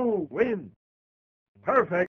Go win! Perfect!